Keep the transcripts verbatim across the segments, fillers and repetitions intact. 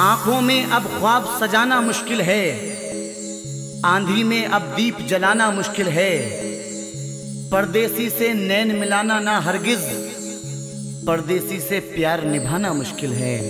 आंखों में अब ख्वाब सजाना मुश्किल है, आंधी में अब दीप जलाना मुश्किल है। परदेसी से नैन मिलाना ना हरगिज, परदेसी से प्यार निभाना मुश्किल है।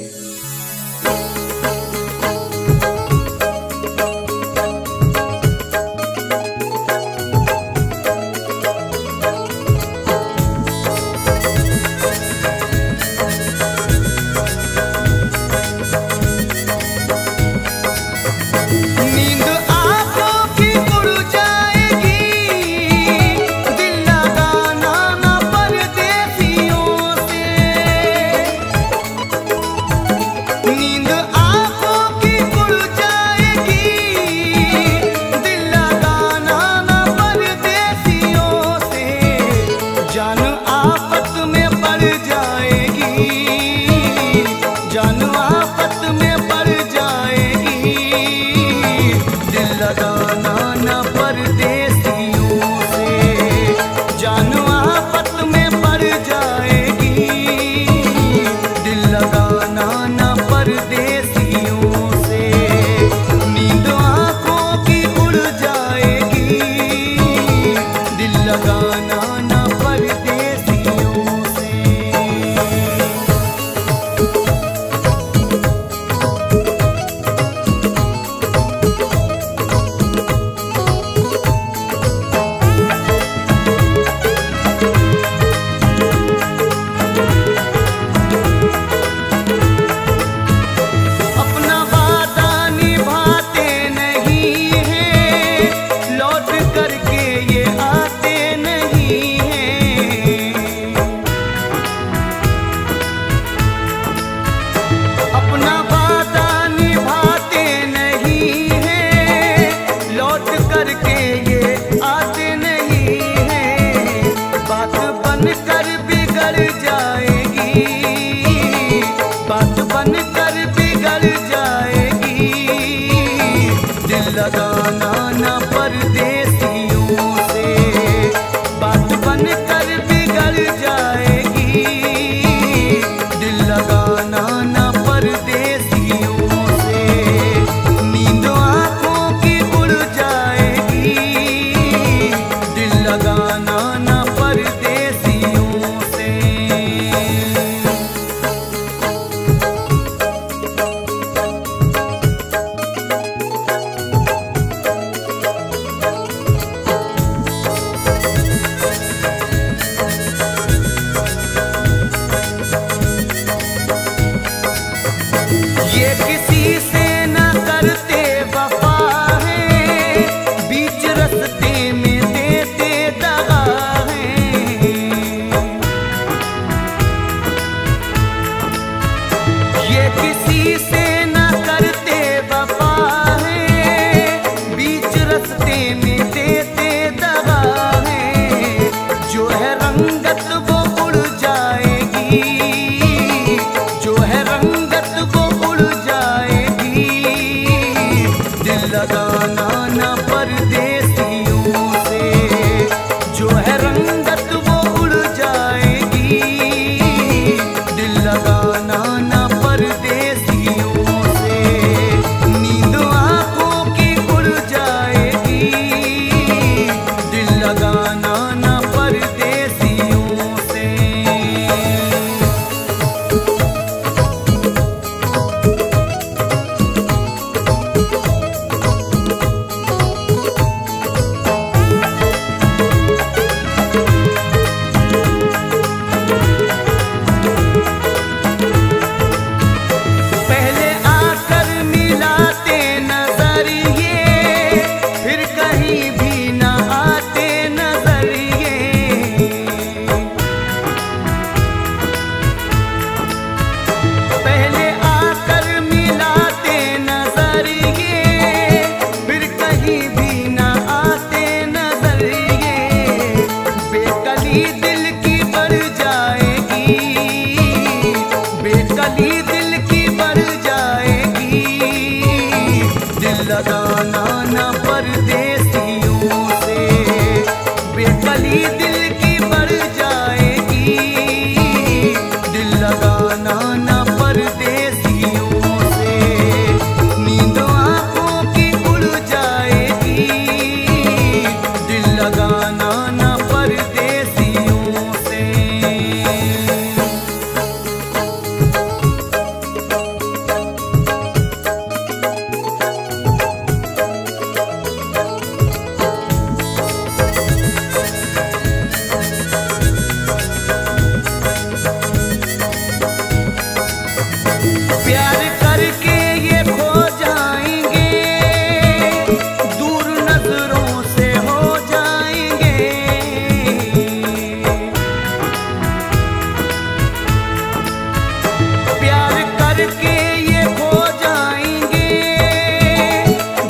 करके ये खो जाएंगे,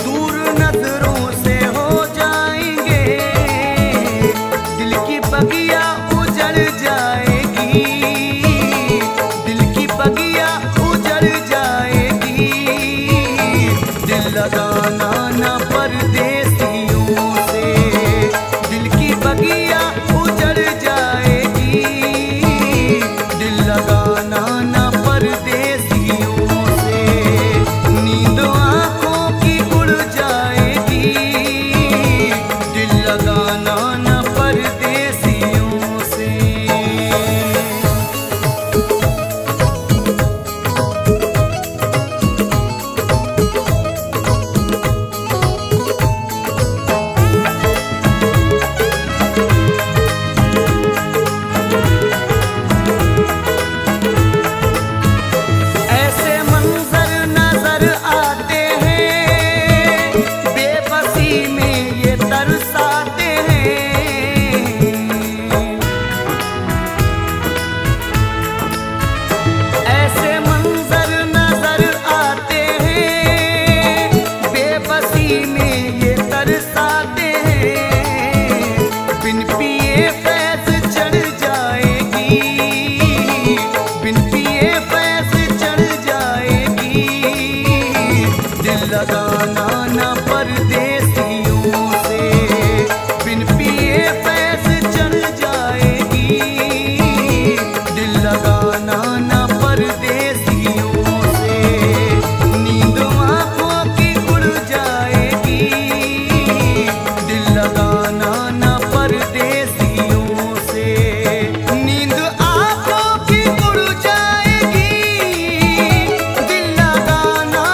दूर नजरों से हो जाएंगे, दिल की बगिया उजड़ जाएगी, दिल की बगिया उजड़ जाएगी। दिल लगाना ना परदेसियों से, दिल की बगिया उजड़ जाएगी, दिल लगाना ना परदेसियों से, नींद आंखों की उड़ जाएगी, दिल लगाना ना परदेसियों से। लगाना ना परदेसियों से, बिन पिए फैज़ चढ़ जाएगी, दिल लगाना ना परदेसियों से, नींद आंखों की उड़ जाएगी, दिल लगाना ना परदेसियों से, नींद आंखों की उड़ जाएगी, दिल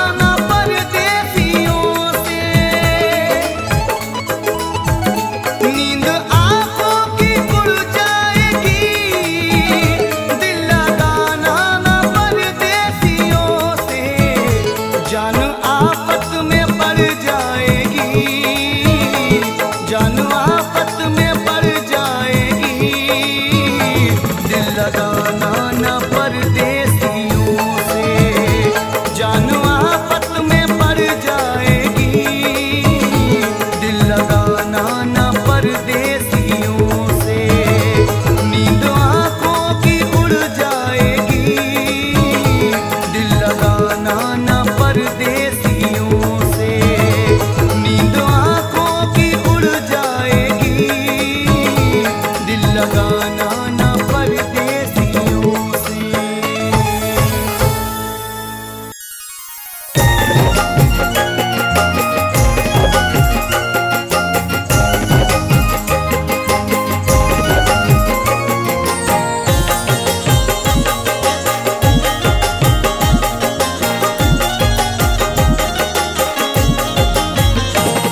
लगाना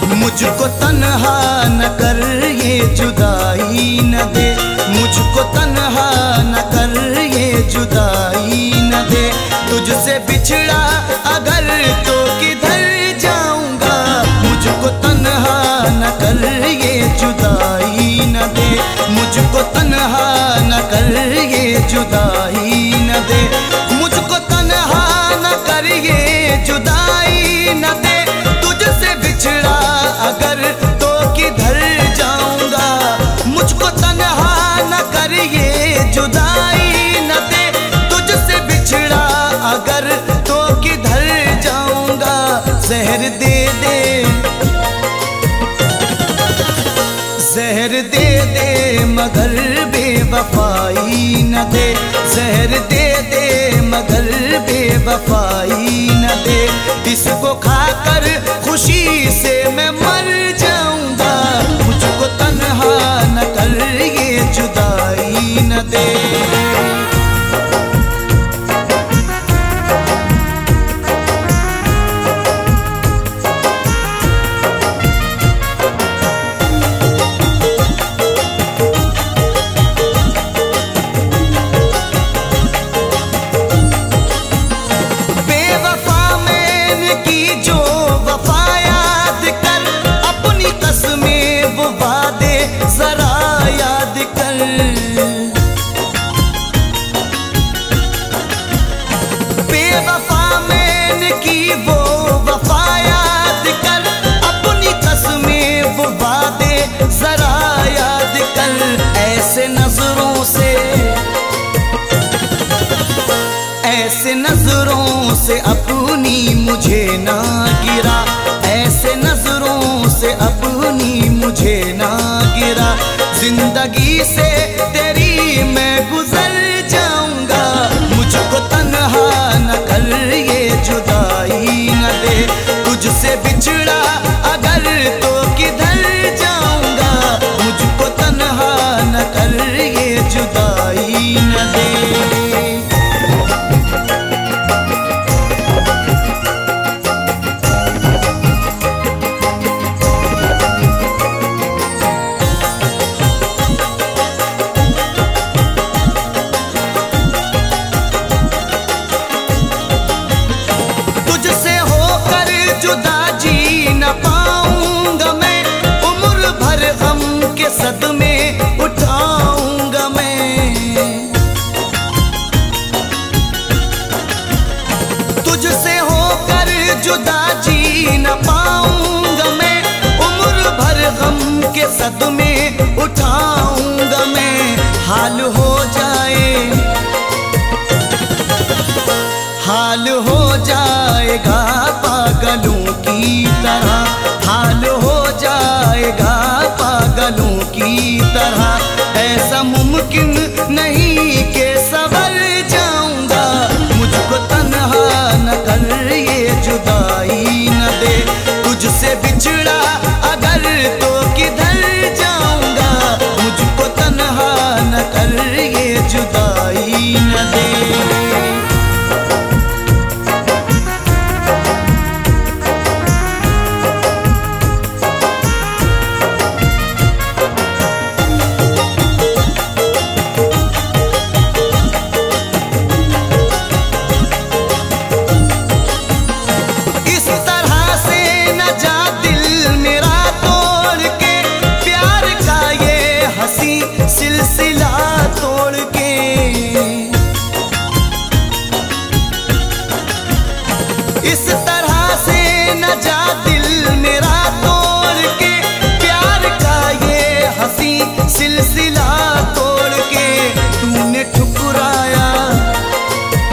मुझको तन्हा न कर, ये जुदाई न दे, मुझको तन्हा न कर, ये जुदाई न दे, तुझसे बिछड़ा अगर तो किधर जाऊंगा, मुझको तन्हा न कर, ये जुदाई न दे, मुझको तन्हा न कर, ये जुदाई न दे, मुझको तन्हा न कर, ये जुदाई न दे, तुझसे बिछड़ा अगर तो किधर जाऊंगा, मुझको तन्हा न कर, ये जुदाई न दे, तुझसे बिछड़ा अगर तो किधर जाऊंगा, जहर दे दे, जहर दे दे मगर बेवफाई न दे, जहर दे दे मगर बेवफाई न दे, इसको खाकर खुशी से मैं मर जाऊंगा, मुझको तन्हा न कर, ये जुदाई न दे। ऐसे नजरों से अपनी मुझे ना गिरा, ऐसे नजरों से अपनी मुझे ना गिरा। जिंदगी से तेरी मैं गुजर जाऊंगा, मुझको तन्हा न कर ये जुदाई न दे। तुझसे बिछड़ा अगर तो किधर जाऊंगा, मुझको तन्हा न कर ये जुदाई न दे। तुम्हें उठाऊंगा मैं, हाल हो जाए, हाल हो जाएगा पागलों की तरह, हाल हो जाएगा पागलों की तरह। ऐसा मुमकिन नहीं के सवर जाऊंगा, मुझको तन्हा न कर ये जुदाई न दे। तुझसे बिछड़ा अगर तो किधर जाऊंगा, मुझको तन्हा न कर ये जुदाई न दे। तुझसे बिछड़ा अगर तो किधर जाऊंगा,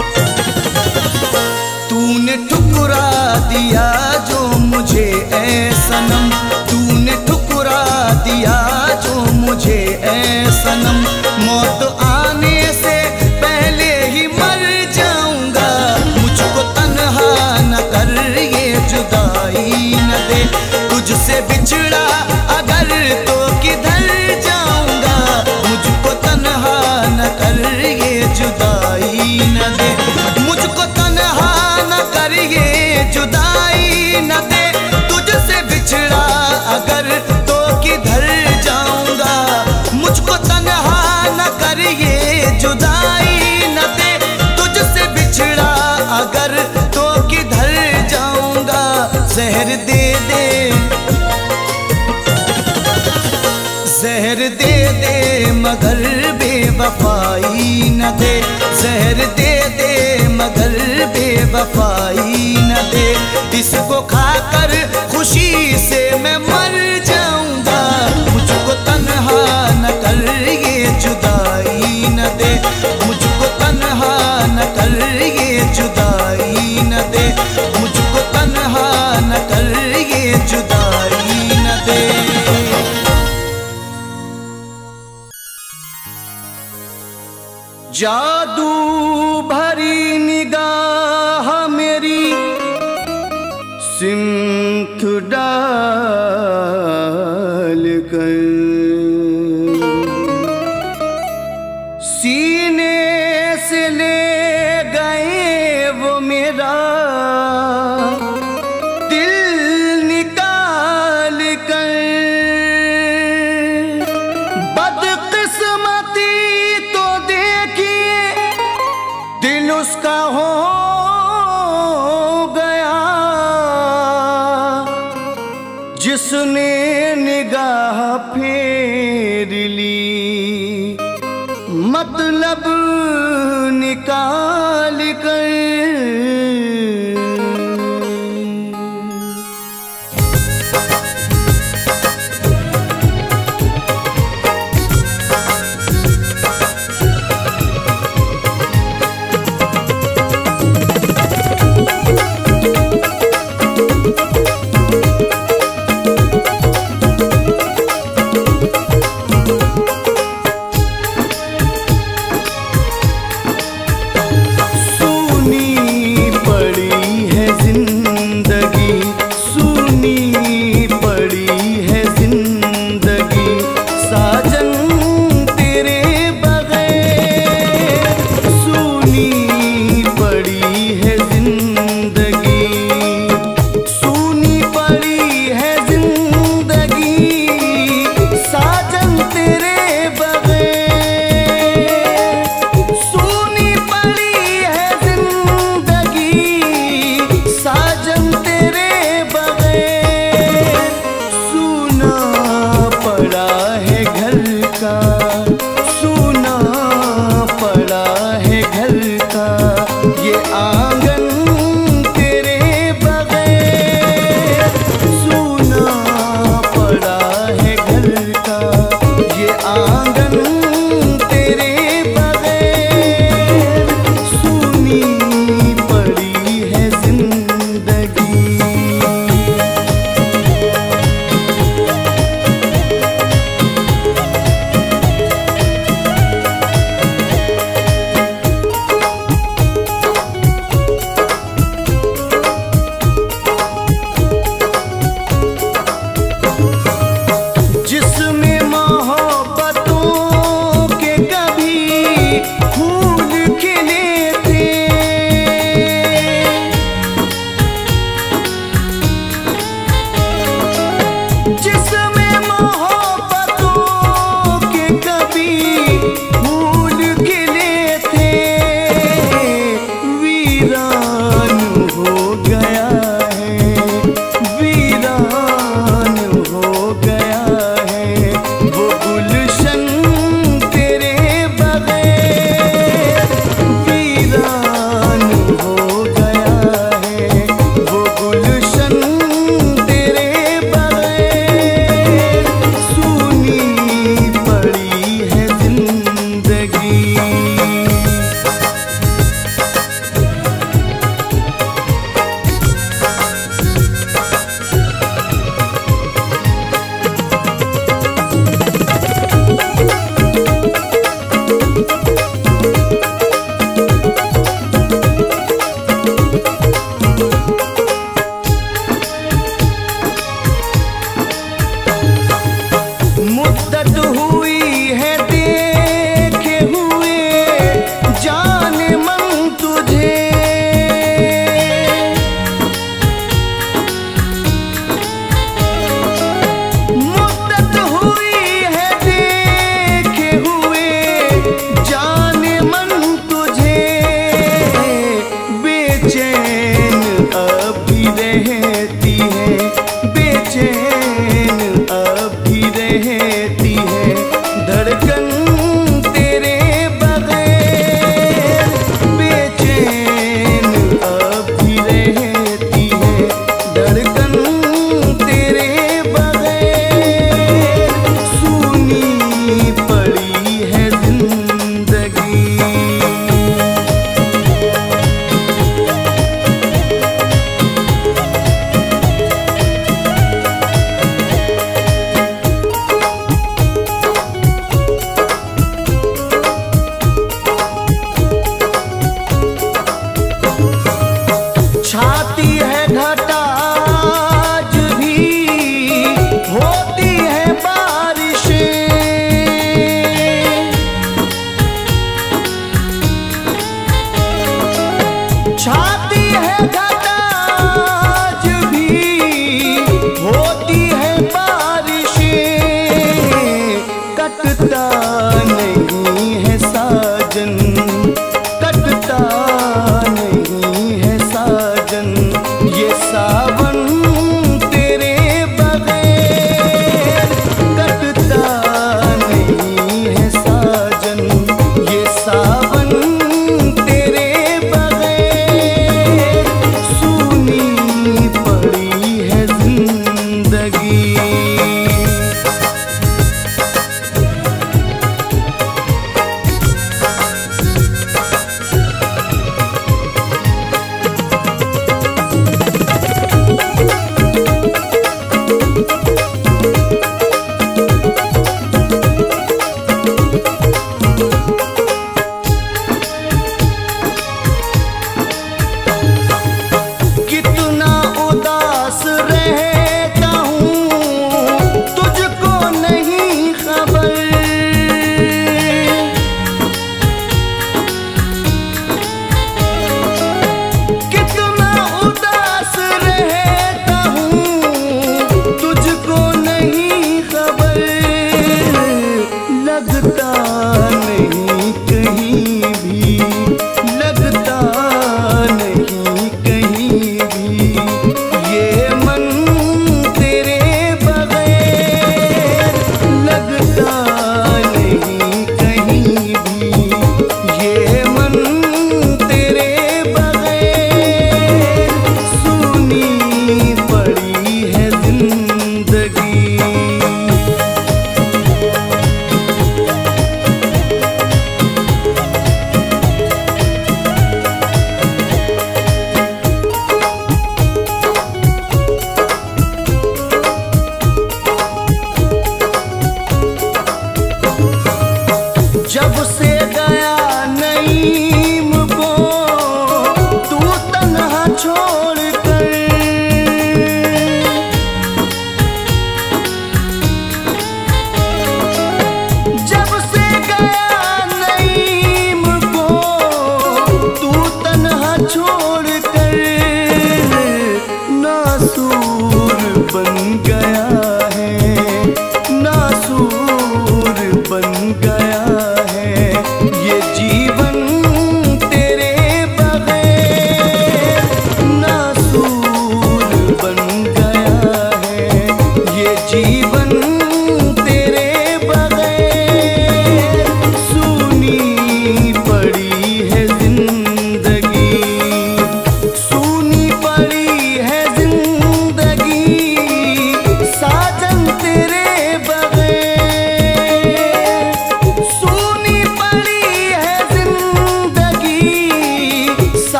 मुझको तन्हा न कर ये जुदाई न दे। मुझको तन्हा न कर ये जुदाई न दे। तुझसे बिछड़ा अगर तो किधर जाऊंगा, मुझको तन्हा न कर ये जुदाई न दे। तुझसे बिछड़ा अगर तो किधर जाऊंगा, जहर दे दे, जहर दे दे मगर बेवफाई न दे। जहर दे दे मगर बेवफाई न दे। इसको खाकर खुशी से मैं मर जाऊंगा, मुझको तन्हा न कर ये जुदाई न दे। मुझको तन्हा न कर ये जुदाई न दे। मुझको तन्हा न कर ये जुदाई न दे। जादू भरी निगाह मेरी सिमत डाल कर, सीने से ले गए वो मेरा दिल निकाल कर। बदकिस्मती उसका हो गया जिसने निगाह फेर ली, मतलब निकाल कर।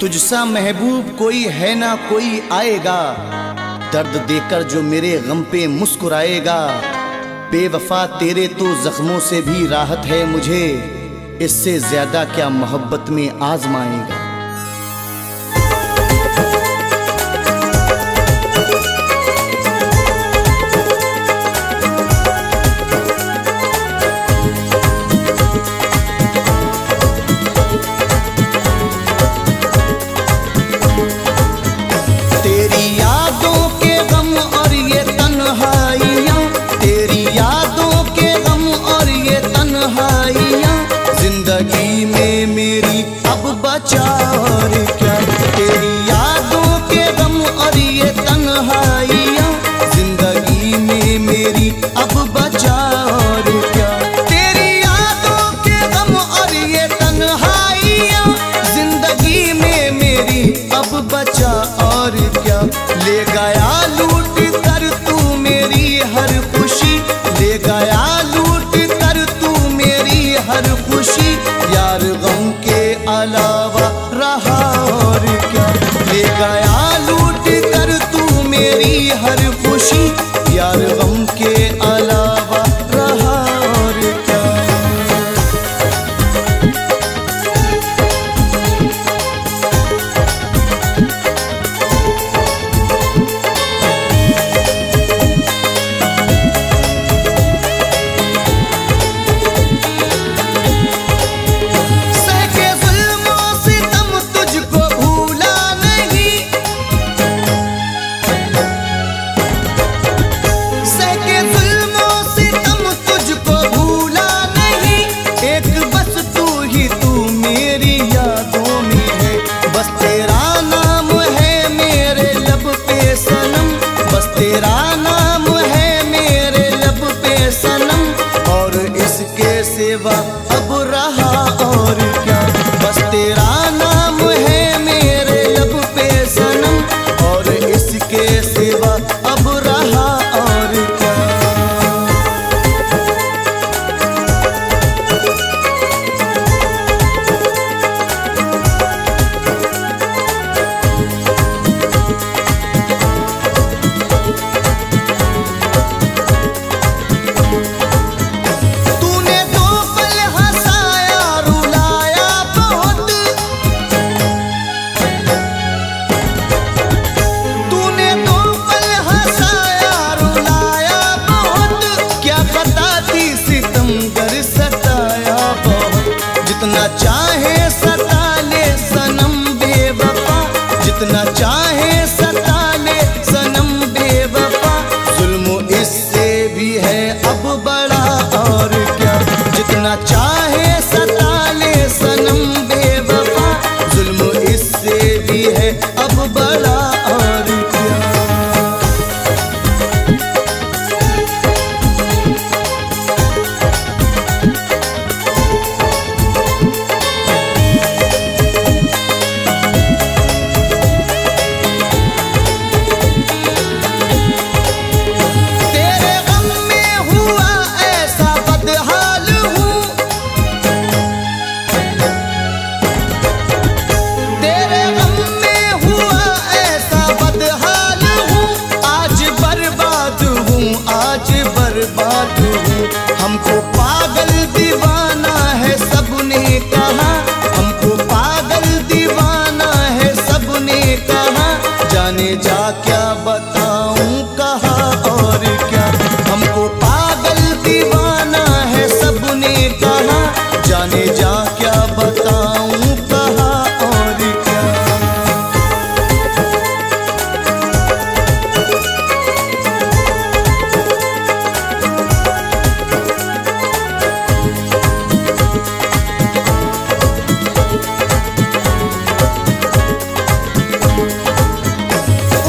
तुझसा महबूब कोई है ना कोई आएगा, दर्द देकर जो मेरे गम पे मुस्कुराएगा। बेवफा तेरे तो जख्मों से भी राहत है मुझे, इससे ज्यादा क्या मोहब्बत में आजमाएगा।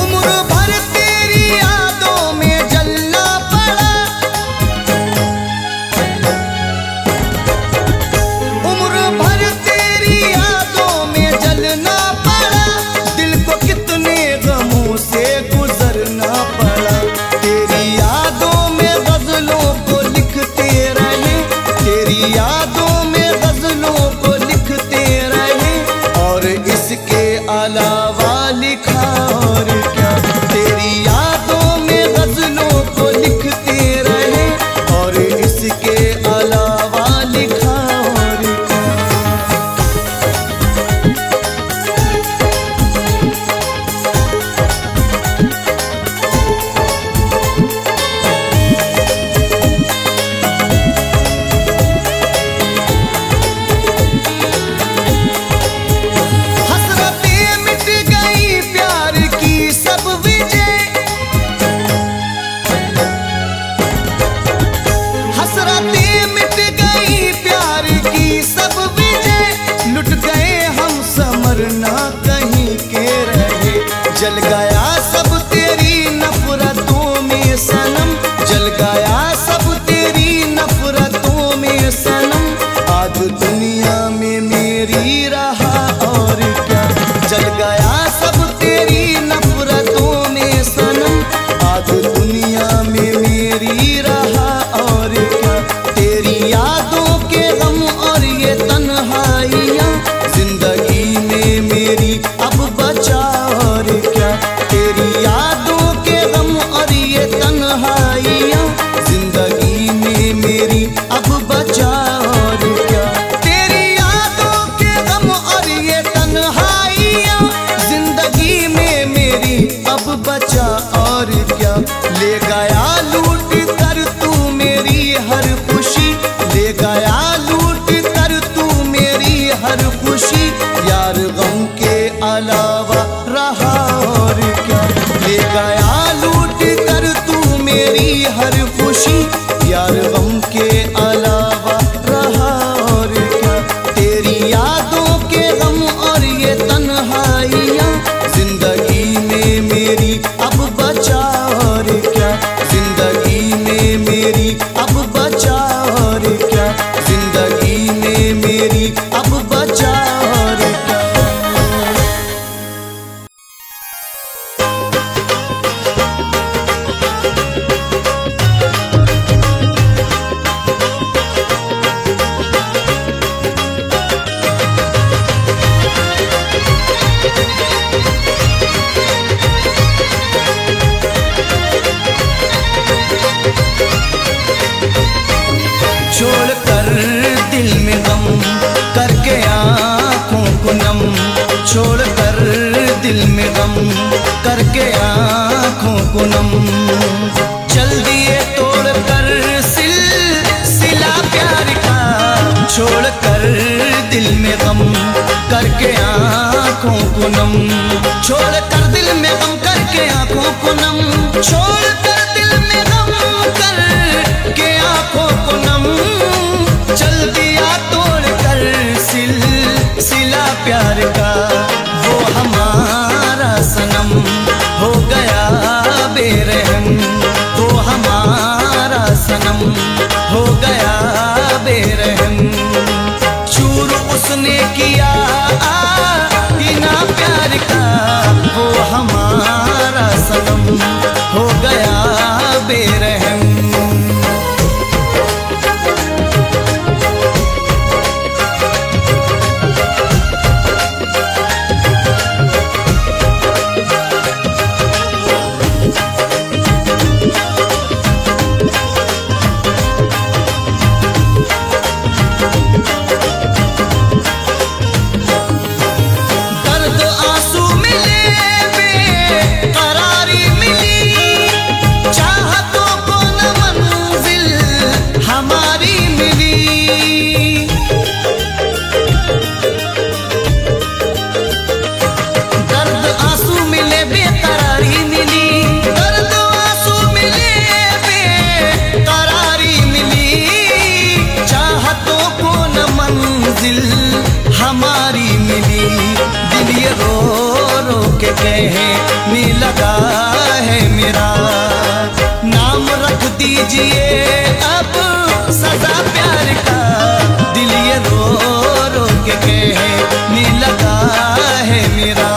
उम्र भर तेरी यादों में जल बुराइयाँ जिंदगी में मेरी अब बचा और क्या। तेरी यादों के गम और ये तन्हाइयाँ जिंदगी में मेरी अब बचा और क्या। ले गया लूट कर तू मेरी हर खुशी, ले गया लूट कर तू मेरी हर खुशी। यार गम के अलावा रहा और क्या। ले गया लूट कर तू मेरी हर खुशी, यार गम के अलावा रहा और क्या। तेरी यादों के गम और ये तन्हाइयाँ जिंदगी में मेरी अब बचा और क्या। जिंदगी में मेरी अब बचा और क्या। जिंदगी में मेरी अब बचा और क्या। छोड़ कर दिल में गम करके आँखों को नम। चल दिए तोड़ कर सिलसिला प्यार का, छोड़ कर दिल में गम करके आँखों को नम। छोड़ कर दिल में गम करके आँखों को नम। छोड़ कर दिल में गम करके आँखों को नम। चल दिया तोड़ कर सिलसिला प्यार का, हो गया बेरहम। वो हमारा सनम हो गया बेरहम। चूर उसने किया इना प्यार का, वो हमारा सनम हो गया बेरहम। कहने लगा है मेरा, नाम रख दीजिए अब सदा प्यार का। दिल ये रो रो के कहने लगा है मेरा।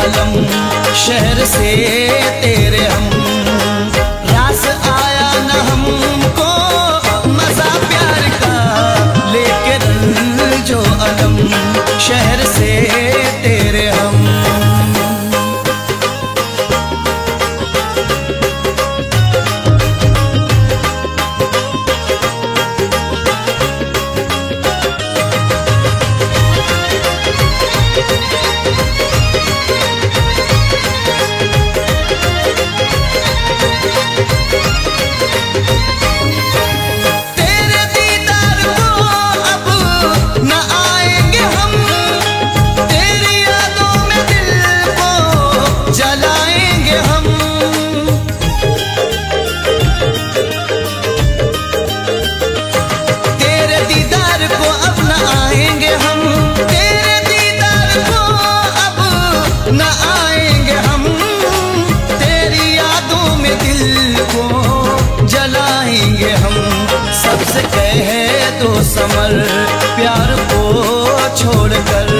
अलम शहर से तेरे हम रास आया न हमको मजा प्यार का लेके रंग जो अलम शहर से तेरे हम। समर प्यार को छोड़कर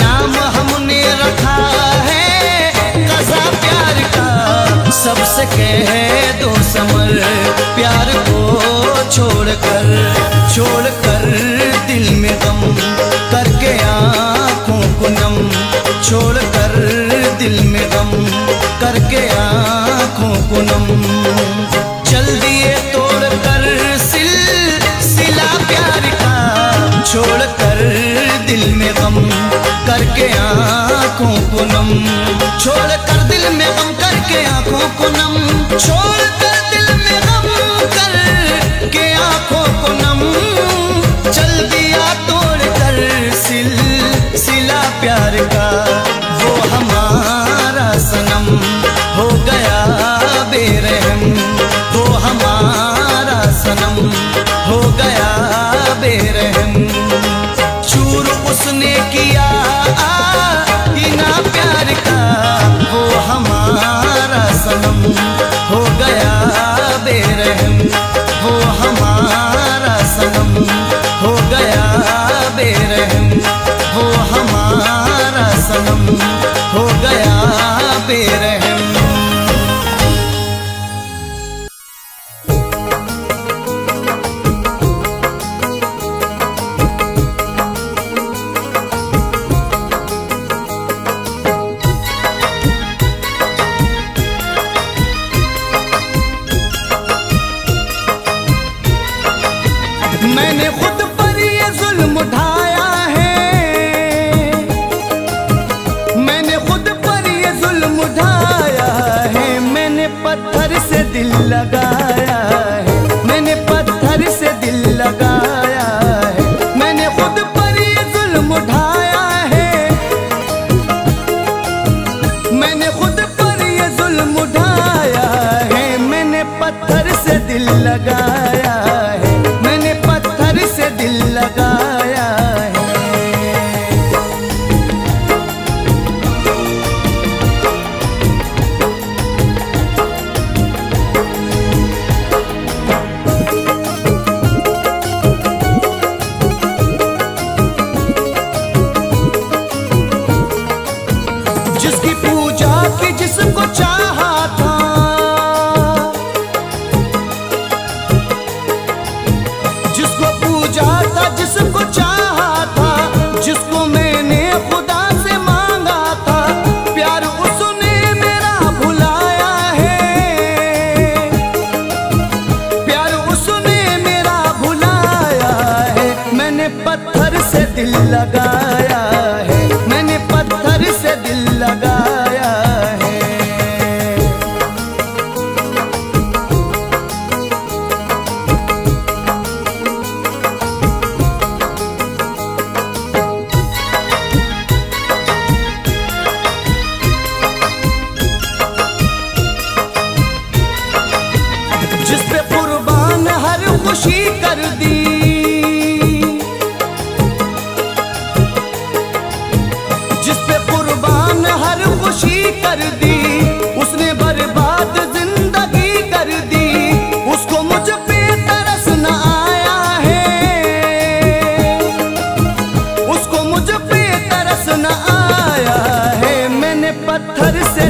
नाम हमने रखा है कज़ा प्यार का, सबसे कह दो समर प्यार को छोड़कर छोड़कर दिल में गम करके आँखों को नम, छोड़कर दिल में गम करके आँखों को नम। जल्दी ये तोड़ कर छोड़ कर दिल में गम करके आँखों को नम, छोड़ कर दिल में गम करके आँखों को नम, छोड़ कर दिल में गम करके आँखों को नम। चल दिया तोड़ कर सिल सिला प्यार का वो हमारा सनम हो गया बेरहम, वो हमारा सनम हो गया बेरहम। चूर उसने किया इना प्यार का वो हमारा सनम हो गया बेरहम, वो हमारा सनम हो गया बेरहम, वो हमारा सनम हो गया बेरहम।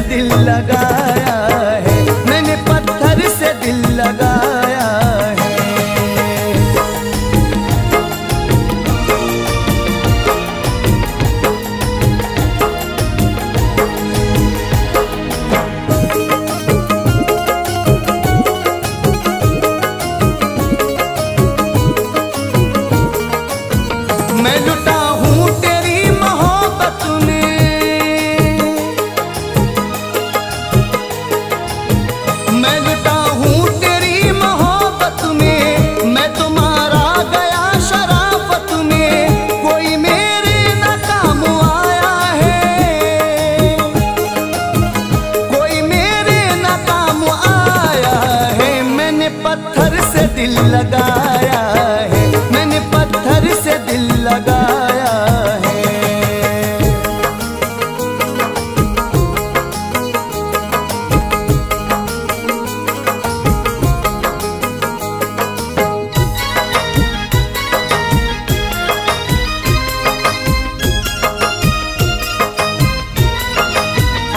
दिल लगाया है, मैंने पत्थर से दिल लगाया है। मैं लुटा दिल लगाया है, मैंने पत्थर से दिल लगाया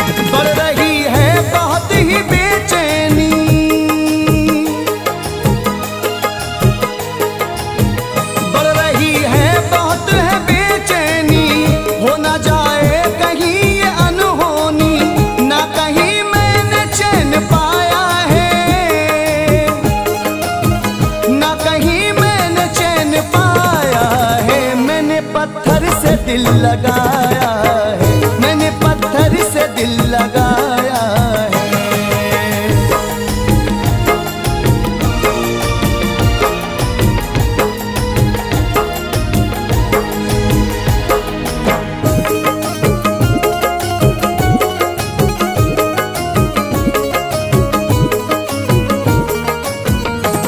है। बढ़ रही है बहुत ही बेचैनी, पत्थर से दिल लगाया है, मैंने पत्थर से दिल लगाया है।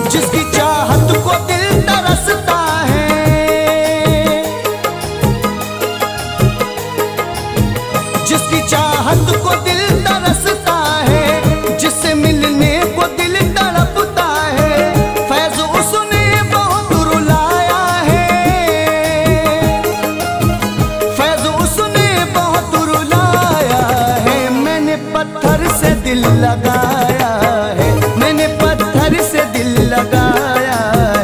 जिसकी चाहत को दिल तरसता है, जिसकी चाहत को दिल तरसता है, जिससे मिलने को दिल तड़पता है, फैज़ उसने बहुत रुलाया है, फैज़ उसने बहुत रुलाया है। मैंने पत्थर से दिल लगाया है, मैंने पत्थर से दिल लगाया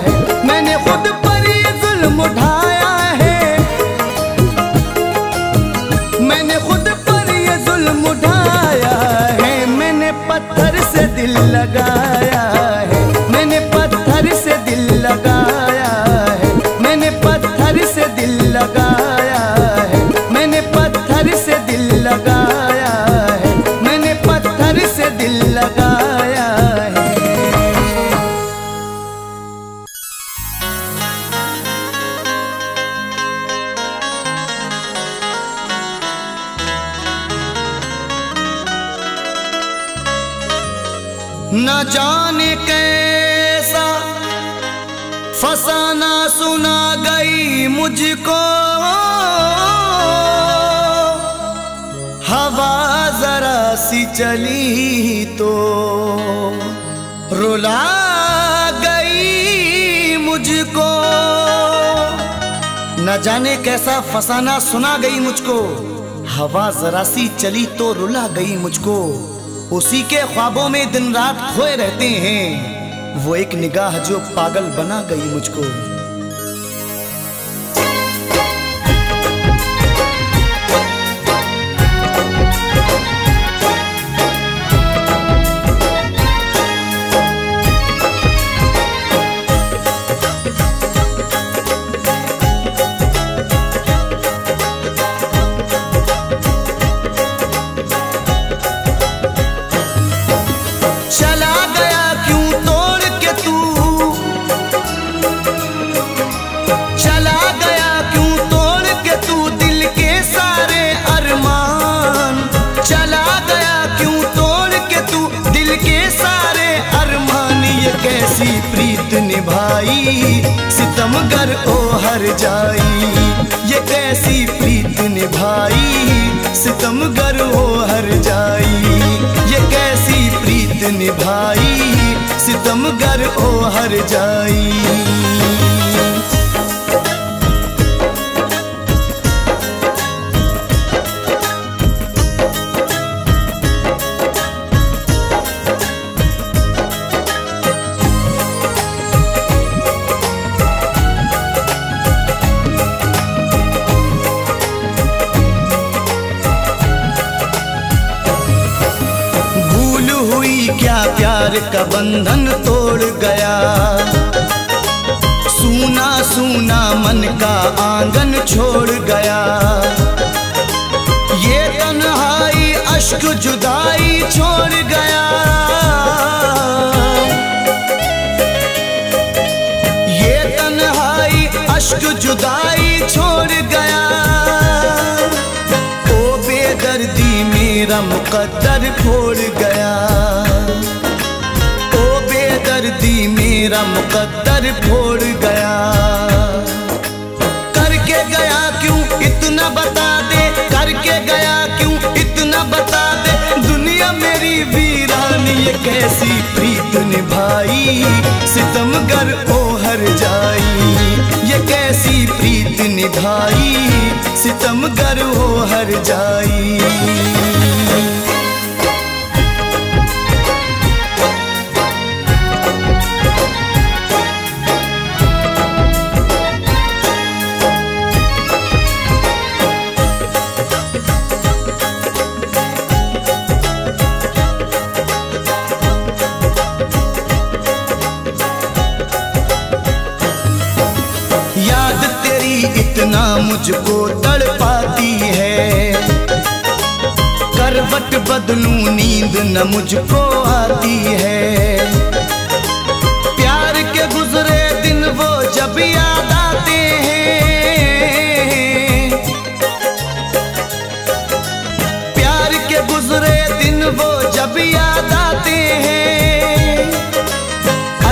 है, मैंने खुद पर ये जुल्म उठाया है, मैंने खुद उठाया है। मैंने पत्थर से दिल लगाया है, मैंने पत्थर से दिल लगाया है, मैंने पत्थर से दिल लगाया है, मैंने पत्थर से दिल लगाया है, मैंने पत्थर से दिल लगाया है। न जाने कैसा फसाना सुना गई मुझको हवा, जरा सी चली तो रुला गई मुझको। न जाने कैसा फसाना सुना गई मुझको हवा, जरा सी चली तो रुला गई मुझको। उसी के ख्वाबों में दिन रात खोए रहते हैं, वो एक निगाह जो पागल बना गई मुझको। कैसी प्रीत निभाई सितमगर ओ हर जाई, ये कैसी प्रीत निभाई सितमगर ओ हर जाई, ये कैसी प्रीत निभाई सितमगर ओ हर जाई। प्यार का बंधन तोड़ गया। सूना सूना मन का आंगन छोड़ गया। ये तन्हाई अश्क जुदाई छोड़ गया। ये तन्हाई अश्क जुदाई छोड़ गया। ओ बेदर्दी मेरा मुकद्दर फोड़ गया। ओ बेदर्दी मेरा मुकद्दर फोड़ गया। करके गया क्यों इतना बता दे, करके गया क्यों इतना बता दे। दुनिया मेरी वीरानी ये कैसी प्रीत निभाई, सितमगर ओ हर जाई। ये कैसी प्रीत निभाई, सितमगर ओ हर जाई। इतना मुझको तड़पाती है, करवट बदलू नींद न मुझको आती है। प्यार के गुजरे दिन वो जब याद आते हैं, प्यार के गुजरे दिन वो जब याद आते हैं।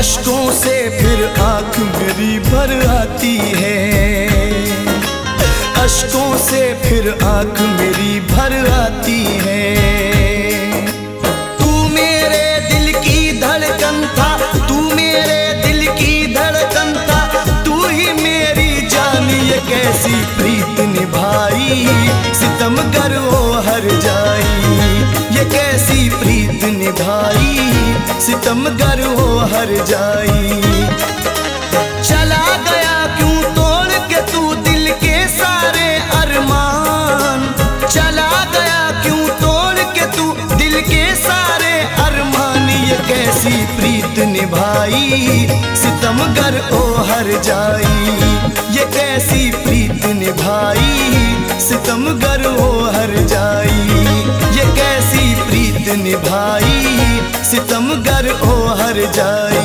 अश्कों से फिर आंख मेरी भर आती है, अश्कों से फिर आंख मेरी भर आती है। तू मेरे दिल की धड़कन था, तू मेरे दिल की धड़कन था। तू ही मेरी जान ये कैसी प्रीत निभाई, सितमगर ओ हर जाई। ये कैसी प्रीत निभाई, सितमगर ओ हर जाई। चला गया क्यों तोड़ के तू दिल के सारे अरमान, चला गया क्यों तोड़ के तू दिल के सारे अरमान। ये कैसी प्रीत निभाई, सितमगर ओ हर जाई। ये कैसी प्रीत निभाई, सितमगर ओ हर जाई। ये कैसी प्रीत निभाई, सितमगर ओ हर जाई।